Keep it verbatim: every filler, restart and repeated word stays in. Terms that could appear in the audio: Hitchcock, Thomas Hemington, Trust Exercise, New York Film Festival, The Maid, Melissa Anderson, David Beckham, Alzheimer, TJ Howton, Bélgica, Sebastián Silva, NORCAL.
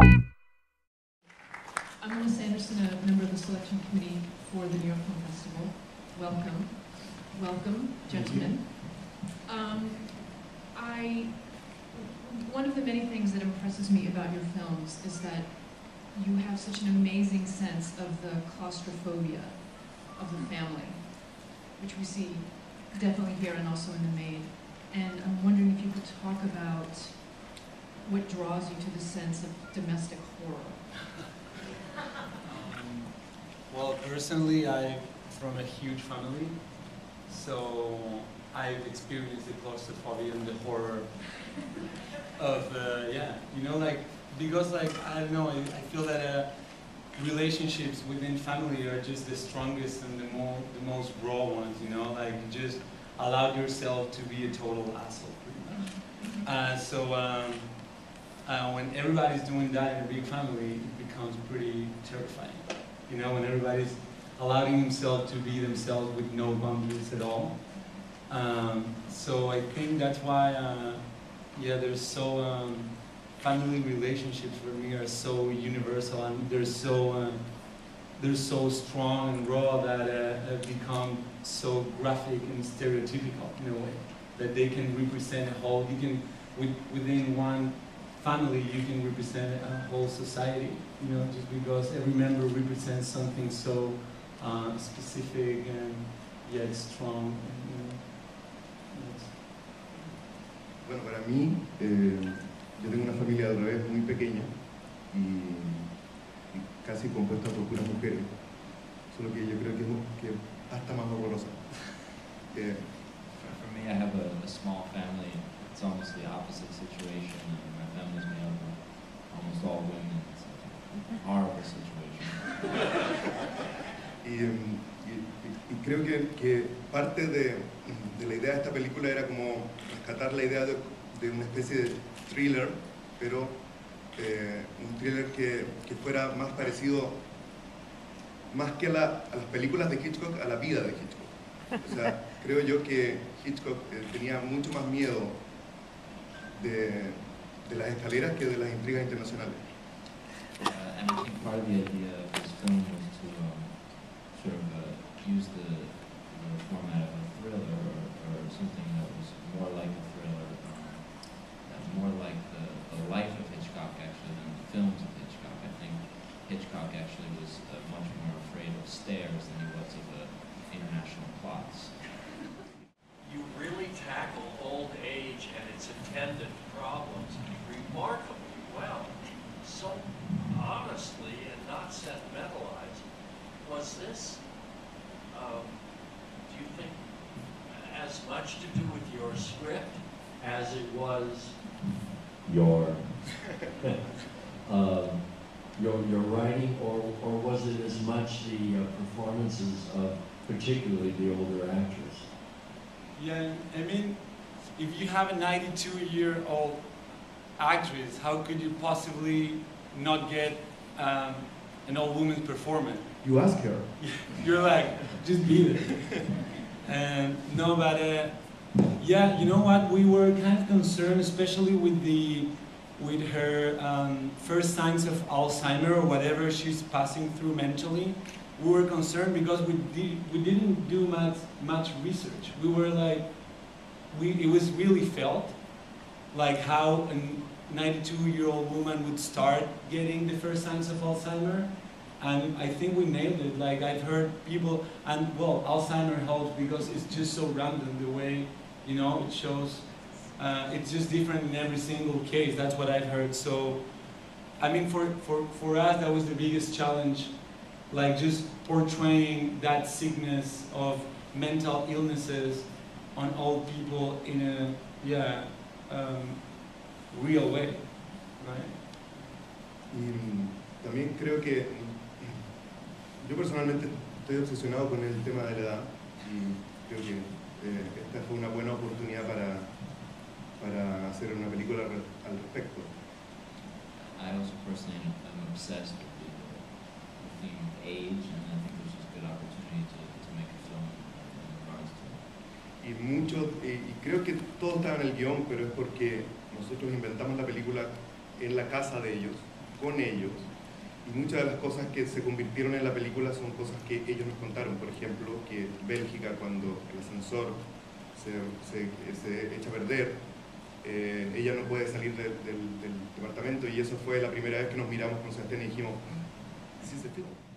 I'm Melissa Anderson, a member of the selection committee for the New York Film Festival. Welcome. Welcome, gentlemen. Um, I, one of the many things that impresses me about your films is that you have such an amazing sense of the claustrophobia of the family, which we see definitely here and also in The Maid. And I'm wondering if you could talk about what draws you to the sense of domestic horror. um, well, personally, I'm from a huge family, so I've experienced the claustrophobia and the horror of, uh, yeah, you know, like, because, like, I don't know, I feel that uh, relationships within family are just the strongest and the, more, the most raw ones, you know, like, just allow yourself to be a total asshole, pretty much. Uh, so um, uh, when everybody's doing that in a big family, it becomes pretty terrifying. You know, when everybody's allowing themselves to be themselves with no boundaries at all. Um, so I think that's why, uh, yeah, there's so, um, family relationships for me are so universal, and they're so, uh, they're so strong and raw that uh, have become so graphic and stereotypical in a way. That they can represent a whole, you can, with, within one family, you can represent a whole society, you know, just because every member represents something so uh, specific and yet strong. And, you know, yes. Bueno, para mí, eh, yo tengo una familia de revés muy pequeña y, y casi compuesta por puras mujeres, solo que yo creo que es hasta más dolorosa. Eh, For me, I have a, a small family. It's almost the opposite situation. I mean, my family's made up of almost all women. It's a horrible situation. y, y, y creo que, que parte de, de la idea de esta película era como rescatar la idea de, de una especie de thriller, pero eh, un thriller que, que fuera más parecido, más que a, la, a las películas de Hitchcock, a la vida de Hitchcock. O sea, creo yo que Hitchcock eh, tenía mucho más miedo de, de las escaleras que de las intrigas internacionales. Uh, and I think part of the idea of this film was to um, sort of uh, use the, the format of a thriller or, or something that was more like a thriller, um, more like the, the life of Hitchcock actually than the films of Hitchcock. I think Hitchcock actually was uh, much more afraid of stairs than he was of a international plots. You really tackle old age and its attendant problems remarkably well. So honestly and not sentimentalized. Was this, um, do you think, as much to do with your script as it was your uh, your your writing, or or was it as much the uh, performances of particularly the older actors? Yeah, I mean, if you have a ninety-two-year-old actress, how could you possibly not get um, an old woman's performance? You ask her. You're like, just be there. And no, but uh, yeah, you know what? We were kind of concerned, especially with the with her um, first signs of Alzheimer or whatever she's passing through mentally. We were concerned because we did, we didn't do much much research. We were like, we it was really felt, like how a ninety-two-year-old woman would start getting the first signs of Alzheimer, and I think we nailed it. Like I've heard people, and well, Alzheimer helps because it's just so random the way, you know, it shows. Uh, it's just different in every single case. That's what I've heard. So, I mean, for for for us, that was the biggest challenge. Like just portraying that sickness of mental illnesses on old people in a, yeah, um, real way, right? Y también creo que, yo personalmente estoy obsesionado con el tema de la edad y creo que eh, esta fue una buena oportunidad para, para hacer una película al respecto. I also personally am obsessed with age, and I think there's just a good opportunity to, to make a film in regards to it. Y muchos, y, y creo que todo estaba en el guión, pero es porque nosotros inventamos la película en la casa de ellos. con ellos, y muchas de las cosas que se convirtieron en la película son cosas que ellos nos contaron. Por ejemplo, que Bélgica, cuando el ascensor se, se, se echa a perder, eh, ella no puede salir de, de, del, del departamento, y eso fue la primera vez que nos miramos con Sebastián y dijimos, ¿This is the film?